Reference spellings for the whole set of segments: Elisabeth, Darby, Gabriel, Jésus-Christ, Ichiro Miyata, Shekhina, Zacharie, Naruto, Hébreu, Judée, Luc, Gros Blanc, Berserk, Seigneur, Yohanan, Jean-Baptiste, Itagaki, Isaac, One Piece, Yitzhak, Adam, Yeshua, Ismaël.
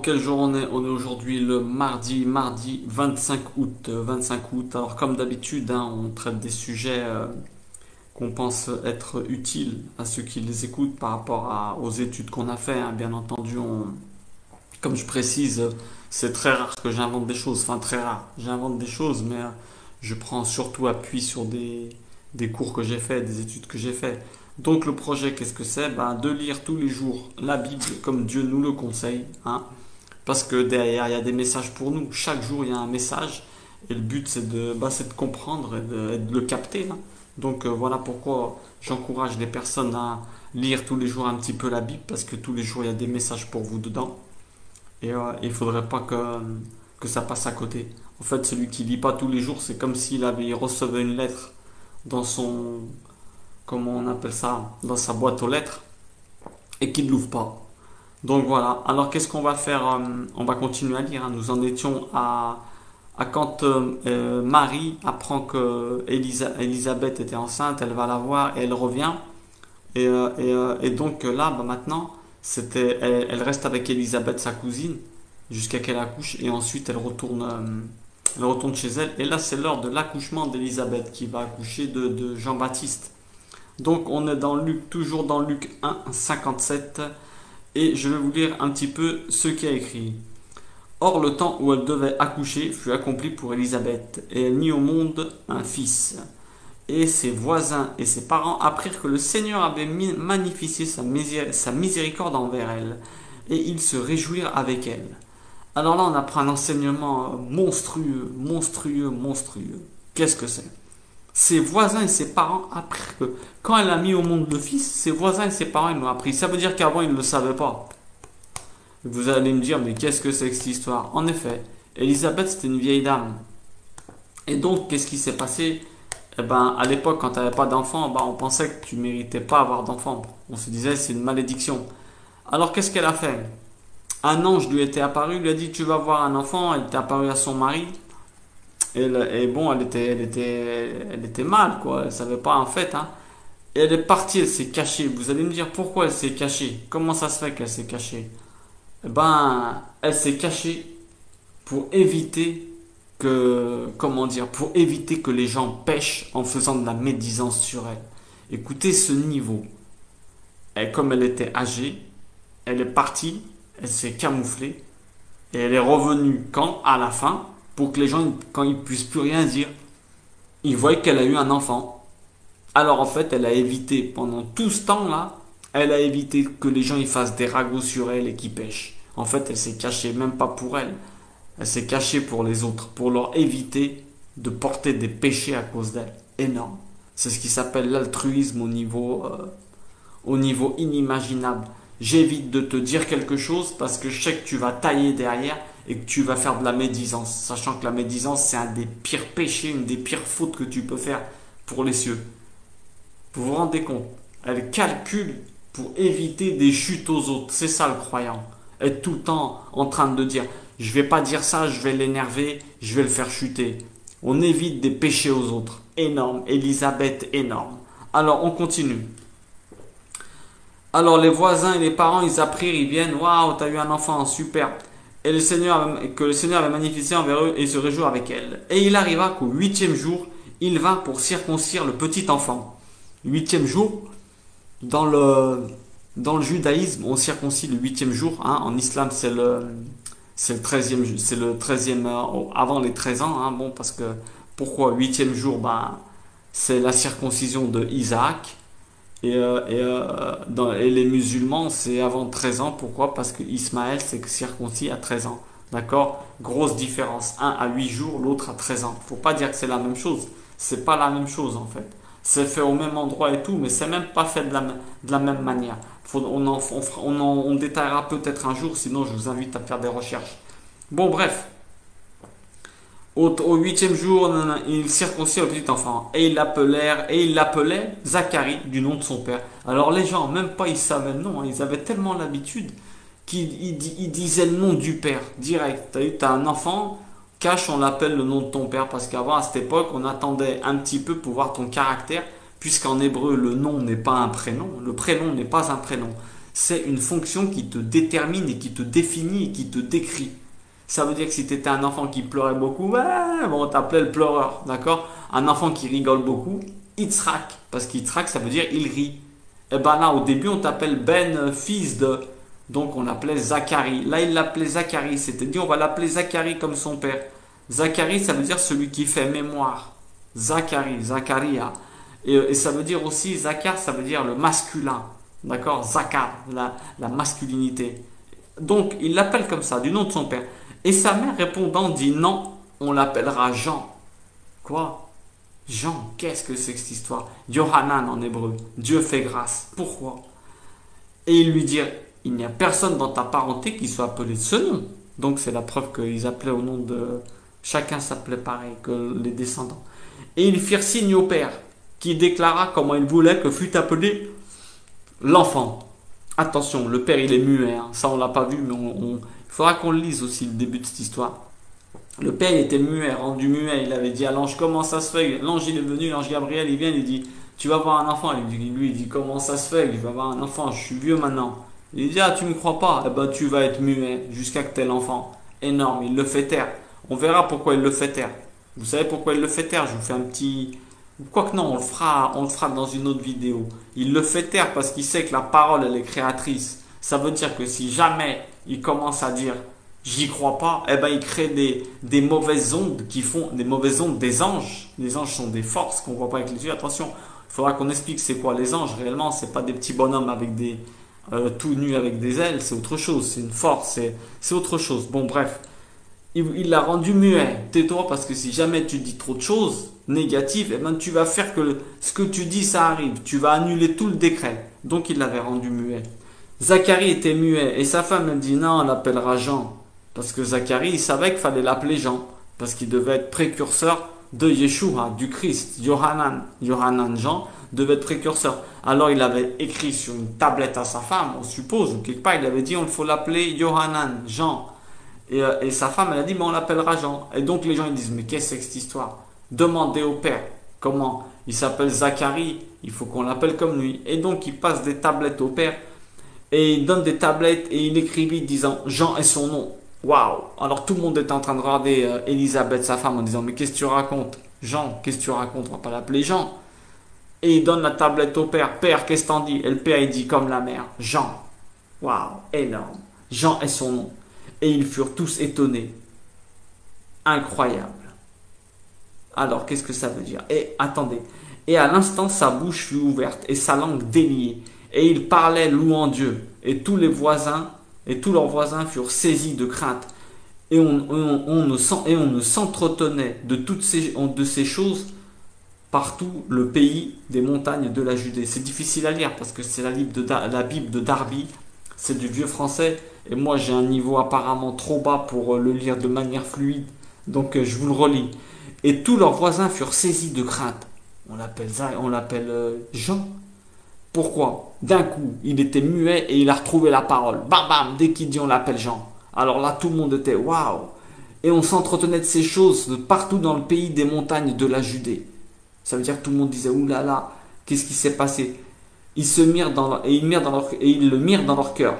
Quel jour on est? On est aujourd'hui le mardi 25 août. Alors comme d'habitude, on traite des sujets qu'on pense être utiles à ceux qui les écoutent par rapport aux études qu'on a fait. Bien entendu, comme je précise, c'est très rare que j'invente des choses. Enfin très rare, j'invente des choses, mais je prends surtout appui sur des cours que j'ai fait, des études que j'ai fait. Donc le projet, qu'est-ce que c'est? De lire tous les jours la Bible comme Dieu nous le conseille. Parce que derrière, il y a des messages pour nous. Chaque jour, il y a un message. Et le but, c'est de comprendre et de le capter. Donc voilà pourquoi j'encourage les personnes à lire tous les jours un petit peu la Bible. Parce que tous les jours, il y a des messages pour vous dedans. Et il ne faudrait pas que ça passe à côté. En fait, celui qui ne lit pas tous les jours, c'est comme s'il recevait une lettre dans son... comment on appelle ça? Dans sa boîte aux lettres. Et qui ne l'ouvre pas. Donc voilà, alors qu'est-ce qu'on va faire? On va continuer à lire, nous en étions à quand Marie apprend que Elisabeth était enceinte, elle va la voir et elle revient. Et donc là, maintenant, elle reste avec Elisabeth, sa cousine, jusqu'à qu'elle accouche et ensuite elle retourne chez elle. Et là, c'est l'heure de l'accouchement d'Elisabeth qui va accoucher de Jean-Baptiste. Donc on est dans Luc, toujours dans Luc 1, 57. Et je vais vous lire un petit peu ce qui est écrit. « Or, le temps où elle devait accoucher fut accompli pour Élisabeth, et elle mit au monde un fils. Et ses voisins et ses parents apprirent que le Seigneur avait magnifié sa miséricorde envers elle, et ils se réjouirent avec elle. » Alors là, on apprend un enseignement monstrueux. Qu'est-ce que c'est? Ses voisins et ses parents apprirent que quand elle a mis au monde le fils, ses voisins et ses parents l'ont appris. Ça veut dire qu'avant, ils ne le savaient pas. Vous allez me dire, mais qu'est-ce que c'est que cette histoire? En effet, Elisabeth, c'était une vieille dame. Et donc, qu'est-ce qui s'est passé? Eh ben, à l'époque, quand tu n'avais pas d'enfant, on pensait que tu ne méritais pas avoir d'enfant. On se disait, c'est une malédiction. Alors, qu'est-ce qu'elle a fait? Un ange lui était apparu, lui a dit, tu vas avoir un enfant. Elle était apparue à son mari. Et bon, elle était mal, quoi. Elle savait pas, en fait. Et elle est partie, elle s'est cachée. Vous allez me dire pourquoi elle s'est cachée? Comment ça se fait qu'elle s'est cachée? Elle s'est cachée pour éviter que, pour éviter que les gens pêchent en faisant de la médisance sur elle. Écoutez ce niveau. Et comme elle était âgée, elle est partie, elle s'est camouflée et elle est revenue quand, à la fin, pour que les gens, quand ils ne puissent plus rien dire, ils voient qu'elle a eu un enfant. Alors en fait, elle a évité, pendant tout ce temps-là, elle a évité que les gens ils fassent des ragots sur elle et qu'ils pêchent. En fait, elle s'est cachée, même pas pour elle. Elle s'est cachée pour les autres, pour leur éviter de porter des péchés à cause d'elle. Énorme. C'est ce qui s'appelle l'altruisme au niveau inimaginable. J'évite de te dire quelque chose parce que je sais que tu vas tailler derrière et que tu vas faire de la médisance, sachant que la médisance, c'est un des pires péchés, une des pires fautes que tu peux faire pour les cieux. Vous vous rendez compte? Elle calcule pour éviter des chutes aux autres. C'est ça le croyant. Elle est tout le temps en train de dire, je vais pas dire ça, je vais l'énerver, je vais le faire chuter. On évite des péchés aux autres. Énorme. Élisabeth, énorme. Alors, on continue. Alors, les voisins et les parents, ils apprirent, ils viennent, waouh, t'as eu un enfant, super. Et le Seigneur avait magnifié envers eux et se réjouit avec elle. Et il arriva qu'au 8e jour, il vint pour circoncire le petit enfant. 8e jour, dans le judaïsme, on circoncie le 8e jour. En islam, c'est le 13e, avant les 13 ans. Bon, parce que pourquoi 8e jour? C'est la circoncision de Isaac. Et les musulmans, c'est avant 13 ans. Pourquoi? Parce que Ismaël s'est circoncis à 13 ans. D'accord? Grosse différence. Un à 8 jours, l'autre à 13 ans. Faut pas dire que c'est la même chose. C'est pas la même chose, en fait. C'est fait au même endroit et tout, mais c'est même pas fait de la même manière. On détaillera peut-être un jour, sinon je vous invite à faire des recherches. Bon, bref. Au 8e jour, il circoncit le petit enfant. Et ils l'appelaient Zacharie, du nom de son père. Alors les gens, même pas, ils savaient le nom. Ils avaient tellement l'habitude qu'ils disaient le nom du père, direct. T'as un enfant, cache, on l'appelle le nom de ton père. Parce qu'avant, à cette époque, on attendait un petit peu pour voir ton caractère. Puisqu'en hébreu, le nom n'est pas un prénom. Le prénom n'est pas un prénom. c'est une fonction qui te détermine et qui te définit et qui te décrit. Ça veut dire que si tu étais un enfant qui pleurait beaucoup, on t'appelait le pleureur, d'accord? Un enfant qui rigole beaucoup, Yitzhak, parce qu'Yitzhak, ça veut dire il rit. Et bien là, au début, on t'appelle Ben, fils de... Donc on l'appelait Zacharie. Là, il l'appelait Zacharie, c'est-à-dire on va l'appeler Zacharie comme son père. Zacharie, ça veut dire celui qui fait mémoire. Zacharie, Zacharia. Et ça veut dire aussi, Zachar, ça veut dire le masculin. D'accord, Zachar, la masculinité. Donc, il l'appelle comme ça, du nom de son père. Et sa mère répondant dit non, on l'appellera Jean. Quoi? Jean, qu'est-ce que c'est que cette histoire? Yohanan en hébreu, Dieu fait grâce. Pourquoi? Et il lui dit, il n'y a personne dans ta parenté qui soit appelé de ce nom. Donc, c'est la preuve qu'ils appelaient au nom de... Chacun s'appelait pareil que les descendants. Et ils firent signe au père, qui déclara comment il voulait que fût appelé l'enfant. Attention, le père il est muet, hein. Ça on l'a pas vu, mais il faudra qu'on le lise aussi le début de cette histoire. Le père il était muet, rendu muet, il avait dit à l'ange comment ça se fait. L'ange il est venu, l'ange Gabriel il vient, il dit tu vas avoir un enfant. Lui il dit comment ça se fait, je vais avoir un enfant, je suis vieux maintenant. Il dit ah tu me crois pas, eh ben tu vas être muet jusqu'à que t'aies l'enfant. Énorme, il le fait taire. On verra pourquoi il le fait taire. Vous savez pourquoi il le fait taire? Je vous fais un petit... Quoique non, on le fera dans une autre vidéo. Il le fait taire parce qu'il sait que la parole, elle est créatrice. Ça veut dire que si jamais il commence à dire « j'y crois pas », eh ben il crée des mauvaises ondes qui font des mauvaises ondes des anges. Les anges sont des forces qu'on voit pas avec les yeux. Attention, il faudra qu'on explique c'est quoi les anges. Réellement, c'est pas des petits bonhommes avec des tout nus avec des ailes. C'est autre chose, c'est une force, c'est autre chose. Bon, bref. Il l'a rendu muet. Tais-toi parce que si jamais tu dis trop de choses négatives, eh ben tu vas faire que ce que tu dis, ça arrive. Tu vas annuler tout le décret. Donc, il l'avait rendu muet. Zacharie était muet et sa femme elle dit non, on l'appellera Jean. Parce que Zacharie, il savait qu'il fallait l'appeler Jean. Parce qu'il devait être précurseur de Yeshua, du Christ. Yohanan Jean devait être précurseur. Alors, il avait écrit sur une tablette à sa femme, on suppose, ou quelque part, il avait dit on faut l'appeler Yohanan, Jean. Et sa femme, elle a dit, mais on l'appellera Jean. Et donc, les gens, ils disent, mais qu'est-ce que cette histoire? Demandez au père. Comment? Il s'appelle Zacharie. Il faut qu'on l'appelle comme lui. Et donc, il passe des tablettes au père. Et il donne des tablettes. Et il écrivit, disant, Jean est son nom. Waouh! Alors, tout le monde est en train de regarder Elisabeth, sa femme, en disant, mais qu'est-ce que tu racontes? Jean, qu'est-ce que tu racontes? On va pas l'appeler Jean. Et il donne la tablette au père. Père, qu'est-ce que t'en dis? Et le père, il dit, comme la mère, Jean. Waouh! Énorme. Jean est son nom. Et ils furent tous étonnés. Incroyable. Alors, qu'est-ce que ça veut dire? Et attendez. Et à l'instant, sa bouche fut ouverte et sa langue déliée. Et il parlait louant Dieu. Et tous leurs voisins furent saisis de crainte. Et on ne s'entretenait de toutes ces choses partout le pays des montagnes de la Judée. C'est difficile à lire parce que c'est la Bible de Darby. C'est du vieux français. Et moi, j'ai un niveau apparemment trop bas pour le lire de manière fluide. Donc, je vous le relis. Et tous leurs voisins furent saisis de crainte. On l'appelle Jean. Pourquoi? D'un coup, il était muet et il a retrouvé la parole. Bam, bam, dès qu'il dit on l'appelle Jean. Alors là, tout le monde était waouh. Et on s'entretenait de ces choses de partout dans le pays des montagnes de la Judée. Ça veut dire que tout le monde disait oulala, qu'est-ce qui s'est passé? Ils le mirent dans leur cœur.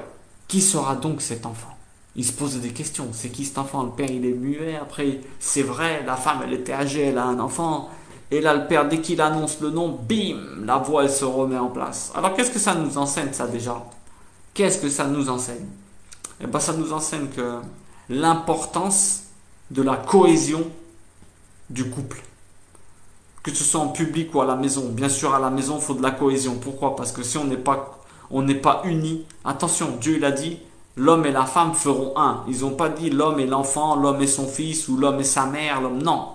Qui sera donc cet enfant? Il se pose des questions. C'est qui cet enfant? Le père, il est muet. Après, c'est vrai, la femme, elle était âgée, elle a un enfant. Et là, le père, dès qu'il annonce le nom, bim, la voix, elle se remet en place. Alors, qu'est-ce que ça nous enseigne, ça, déjà? Qu'est-ce que ça nous enseigne? Eh bien, ça nous enseigne que l'importance de la cohésion du couple. Que ce soit en public ou à la maison. Bien sûr, à la maison, il faut de la cohésion. Pourquoi? Parce que si on n'est pas unis. Attention, Dieu il a dit, l'homme et la femme feront un. Ils n'ont pas dit l'homme et l'enfant, l'homme et son fils ou l'homme et sa mère. Non,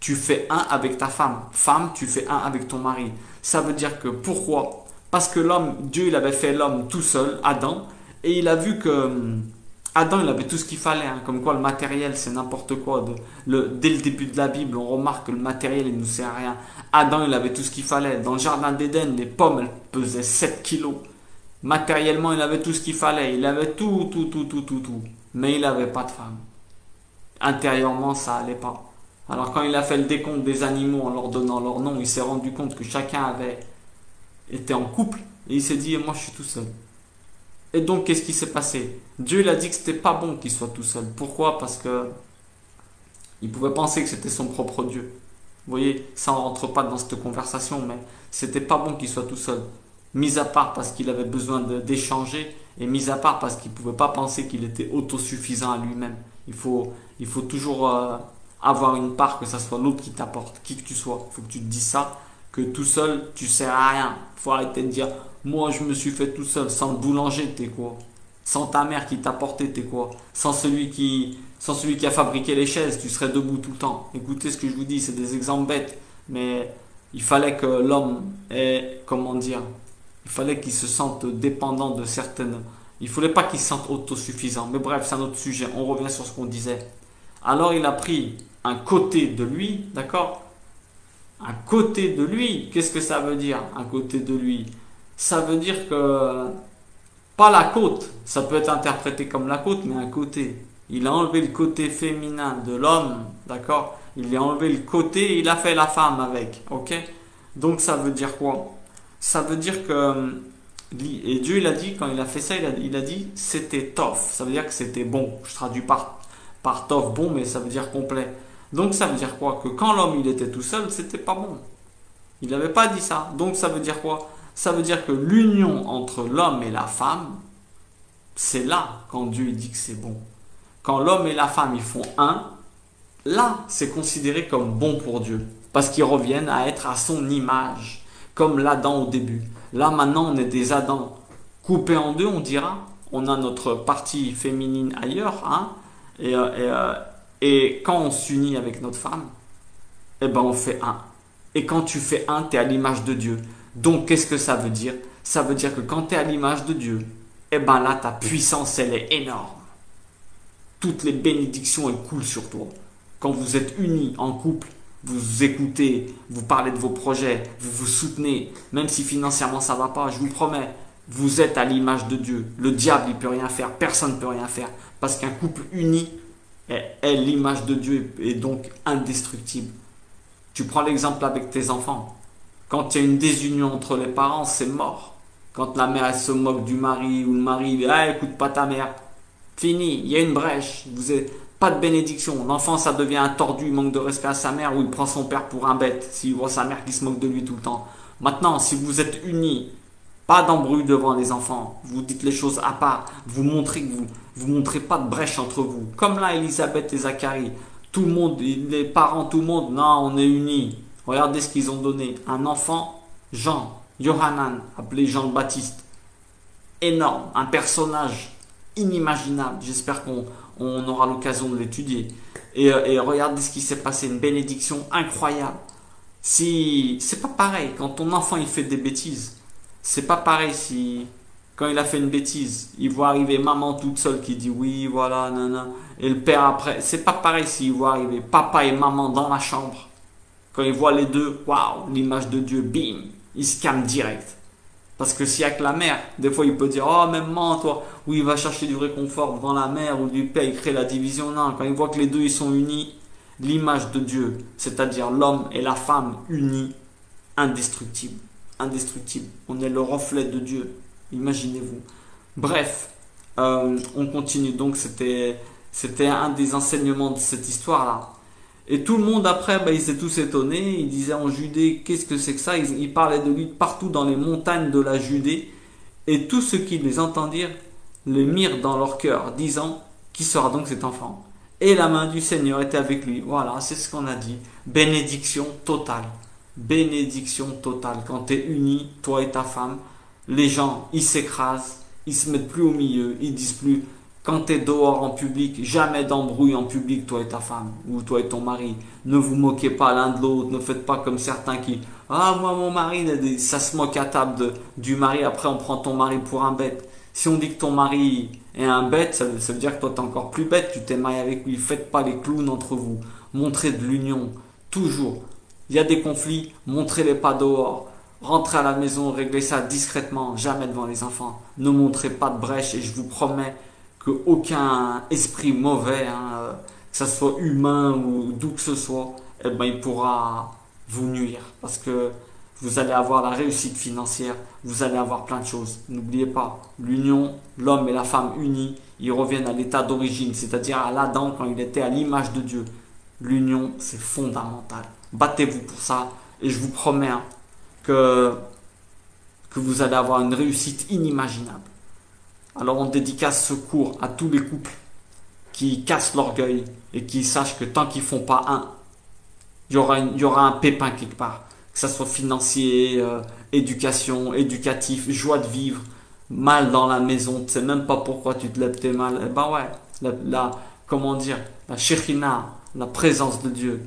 tu fais un avec ta femme. Femme, tu fais un avec ton mari. Ça veut dire que pourquoi? Parce que l'homme, Dieu il avait fait l'homme tout seul, Adam. Et il a vu que Adam il avait tout ce qu'il fallait. Hein, comme quoi le matériel c'est n'importe quoi. Dès le début de la Bible, on remarque que le matériel il ne sert à rien. Adam il avait tout ce qu'il fallait. Dans le jardin d'Éden, les pommes elles pesaient 7 kilos. Matériellement, il avait tout ce qu'il fallait. Il avait tout. Mais il n'avait pas de femme. Intérieurement, ça n'allait pas. Alors, quand il a fait le décompte des animaux en leur donnant leur nom, il s'est rendu compte que chacun avait été en couple. Et il s'est dit, moi, je suis tout seul. Et donc, qu'est-ce qui s'est passé? Dieu, il a dit que c'était pas bon qu'il soit tout seul. Pourquoi? Parce que il pouvait penser que c'était son propre Dieu. Vous voyez, ça ne rentre pas dans cette conversation, mais c'était pas bon qu'il soit tout seul. Mis à part parce qu'il avait besoin d'échanger, et mis à part parce qu'il ne pouvait pas penser qu'il était autosuffisant à lui-même. Il faut toujours avoir une part, que ça soit l'autre qui t'apporte, qui que tu sois. Il faut que tu te dises ça, que tout seul, tu ne sers à rien. Il faut arrêter de dire, moi je me suis fait tout seul, sans le boulanger, t'es quoi? Sans ta mère qui t'apportait, t'es quoi? Sans celui qui a fabriqué les chaises, tu serais debout tout le temps. Écoutez ce que je vous dis, c'est des exemples bêtes, mais il fallait que l'homme ait, comment dire, il fallait qu'il se sente dépendant de certaines... Il ne fallait pas qu'il se sente autosuffisant. Mais bref, c'est un autre sujet. On revient sur ce qu'on disait. Alors, il a pris un côté de lui, d'accord? Un côté de lui, qu'est-ce que ça veut dire, un côté de lui? Ça veut dire que... Pas la côte, ça peut être interprété comme la côte, mais un côté. Il a enlevé le côté féminin de l'homme, d'accord? Il a enlevé le côté, il a fait la femme avec, ok? Donc, ça veut dire quoi? Ça veut dire que, et Dieu il a dit, quand il a fait ça, il a dit c'était tof, ça veut dire que c'était bon. Je traduis par tof bon, mais ça veut dire complet. Donc ça veut dire quoi? Que quand l'homme il était tout seul, c'était pas bon. Il n'avait pas dit ça. Donc ça veut dire quoi? Ça veut dire que l'union entre l'homme et la femme, c'est là quand Dieu dit que c'est bon. Quand l'homme et la femme ils font un, là c'est considéré comme bon pour Dieu. Parce qu'ils reviennent à être à son image. Comme l'Adam au début. Là, maintenant, on est des Adams coupés en deux, on dira. On a notre partie féminine ailleurs. Hein, et quand on s'unit avec notre femme, eh ben, on fait un. Et quand tu fais un, tu es à l'image de Dieu. Donc, qu'est-ce que ça veut dire? Ça veut dire que quand tu es à l'image de Dieu, eh ben là, ta puissance, elle est énorme. Toutes les bénédictions, elles coulent sur toi. Quand vous êtes unis en couple, vous écoutez, vous parlez de vos projets, vous vous soutenez, même si financièrement ça ne va pas, je vous promets, vous êtes à l'image de Dieu. Le diable, il ne peut rien faire, personne ne peut rien faire, parce qu'un couple uni est l'image de Dieu et donc indestructible. Tu prends l'exemple avec tes enfants. Quand il y a une désunion entre les parents, c'est mort. Quand la mère elle se moque du mari ou le mari, ah, écoute pas ta mère, fini, il y a une brèche, vous êtes... Pas de bénédiction. L'enfant, ça devient un tordu, il manque de respect à sa mère ou il prend son père pour un bête s'il voit sa mère qui se moque de lui tout le temps. Maintenant, si vous êtes unis, pas d'embrouille devant les enfants, vous dites les choses à part, vous montrez que vous montrez pas de brèche entre vous. Comme là, Elisabeth et Zacharie, tout le monde, les parents, tout le monde, non, on est unis. Regardez ce qu'ils ont donné. Un enfant, Jean, Yohanan, appelé Jean-Baptiste, énorme, un personnage inimaginable. J'espère qu'on aura l'occasion de l'étudier. Et regardez ce qui s'est passé, une bénédiction incroyable. Si, c'est pas pareil, quand ton enfant il fait des bêtises, c'est pas pareil si, quand il a fait une bêtise, il voit arriver maman toute seule qui dit oui, voilà, nanana, et le père après, c'est pas pareil s'il voit arriver papa et maman dans la chambre. Quand il voit les deux, waouh, l'image de Dieu, bim, il se calme direct. Parce que s'il y a que la mère, des fois il peut dire « Oh, même moi, toi !» Ou il va chercher du réconfort devant la mère ou du père, il crée la division. Non, quand il voit que les deux ils sont unis, l'image de Dieu, c'est-à-dire l'homme et la femme unis, indestructible. Indestructible. On est le reflet de Dieu, imaginez-vous. Bref, on continue. Donc c'était un des enseignements de cette histoire-là. Et tout le monde après, bah, ils étaient tous étonnés, ils disaient en Judée, qu'est-ce que c'est que ça? Ils parlaient de lui partout dans les montagnes de la Judée, et tous ceux qui les entendirent le mirent dans leur cœur, disant, qui sera donc cet enfant? Et la main du Seigneur était avec lui. Voilà, c'est ce qu'on a dit. Bénédiction totale. Bénédiction totale. Quand tu es uni, toi et ta femme, les gens, ils s'écrasent, ils se mettent plus au milieu, ils disent plus... Quand tu es dehors en public, jamais d'embrouille en public, toi et ta femme, ou toi et ton mari. Ne vous moquez pas l'un de l'autre, ne faites pas comme certains qui... Ah, moi, mon mari, ça se moque à table du mari, après on prend ton mari pour un bête. Si on dit que ton mari est un bête, ça veut dire que toi t'es encore plus bête, tu t'es marié avec lui. Faites pas les clowns entre vous, montrez de l'union, toujours. Il y a des conflits, montrez-les pas dehors. Rentrez à la maison, réglez ça discrètement, jamais devant les enfants. Ne montrez pas de brèche et je vous promets... qu'aucun esprit mauvais, hein, que ce soit humain ou d'où que ce soit, eh ben, il pourra vous nuire. Parce que Vous allez avoir la réussite financière, vous allez avoir plein de choses. N'oubliez pas, l'union, l'homme et la femme unis, ils reviennent à l'état d'origine, c'est-à-dire à l'Adam quand il était à l'image de Dieu. L'union, c'est fondamental. Battez-vous pour ça et je vous promets que vous allez avoir une réussite inimaginable. Alors on dédicace ce cours à tous les couples qui cassent l'orgueil et qui sachent que tant qu'ils ne font pas un, il y aura un pépin quelque part. Que ce soit financier, éducation, éducatif, joie de vivre, mal dans la maison, tu ne sais même pas pourquoi tu te lèves, t'es mal. Eh ben ouais, la Shekhina, la présence de Dieu,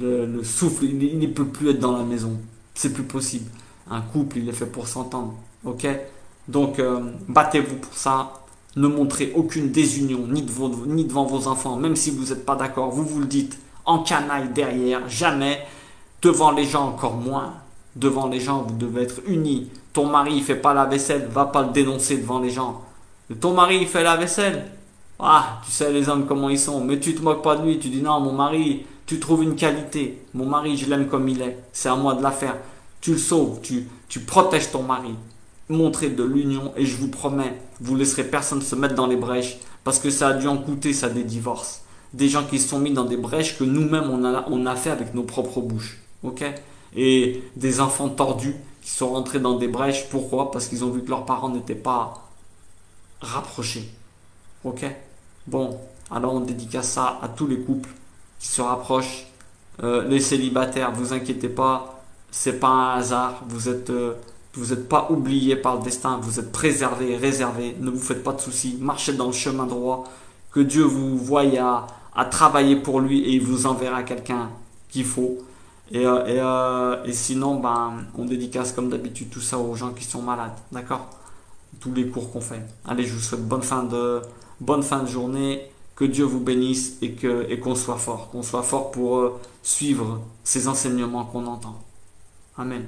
le souffle, il ne peut plus être dans la maison. C'est plus possible. Un couple, il est fait pour s'entendre. Ok? Donc, battez-vous pour ça. Ne montrez aucune désunion, ni devant vos enfants, même si vous n'êtes pas d'accord. Vous vous le dites en canaille derrière, jamais. Devant les gens, encore moins. Devant les gens, vous devez être unis. Ton mari, il fait pas la vaisselle. Va pas le dénoncer devant les gens. Ton mari, il fait la vaisselle. Ah, tu sais les hommes comment ils sont. Mais tu te moques pas de lui. Tu dis non, mon mari, tu trouves une qualité. Mon mari, je l'aime comme il est. C'est à moi de la faire. Tu le sauves. Tu protèges ton mari. Montrez de l'union. Et je vous promets, vous laisserez personne se mettre dans les brèches. Parce que ça a dû en coûter, ça, des divorces. Des gens qui se sont mis dans des brèches que nous-mêmes, on a fait avec nos propres bouches. Ok, et des enfants tordus qui sont rentrés dans des brèches. Pourquoi? Parce qu'ils ont vu que leurs parents n'étaient pas rapprochés. Ok, bon, alors on dédicace ça à tous les couples qui se rapprochent. Les célibataires, vous inquiétez pas, c'est pas un hasard. Vous êtes pas oubliés par le destin. Vous êtes préservés, réservés. Ne vous faites pas de soucis. Marchez dans le chemin droit. Que Dieu vous voie à travailler pour lui et il vous enverra quelqu'un qu'il faut. Et sinon, ben, on dédicace comme d'habitude tout ça aux gens qui sont malades, d'accord? Tous les cours qu'on fait. Allez, je vous souhaite bonne fin de journée, que Dieu vous bénisse et qu'on soit fort pour suivre ces enseignements qu'on entend. Amen.